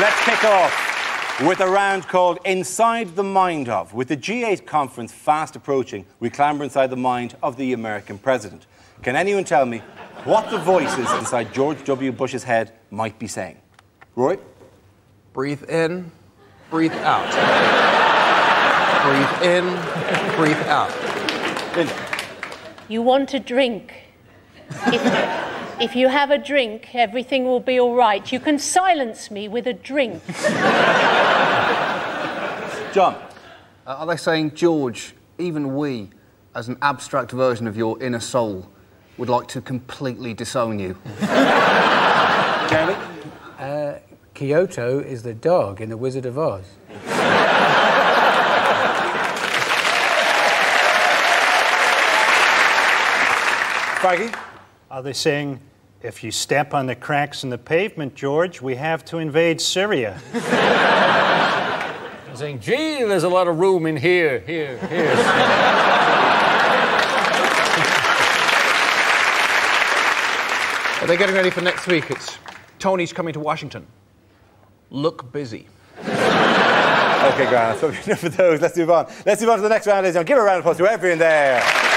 Let's kick off with a round called Inside the Mind Of. With the G8 conference fast approaching, we clamber inside the mind of the American president. Can anyone tell me what the voices inside George W. Bush's head might be saying? Roy? Breathe in, breathe out. Breathe in, breathe out. Linda? You want a drink. If you have a drink, everything will be all right. You can silence me with a drink. John? Are they saying, George, even we, as an abstract version of your inner soul, would like to completely disown you? Jeremy? Kyoto is the dog in The Wizard of Oz. Frankie? Are they saying, if you step on the cracks in the pavement, George, we have to invade Syria? I'm saying, gee, there's a lot of room in here, here, here. Are they getting ready for next week? It's Tony's coming to Washington. Look busy. OK, Grant, that's what we know for those. Let's move on. Let's move on to the next round, ladies and gentlemen. Give a round of applause to everyone there.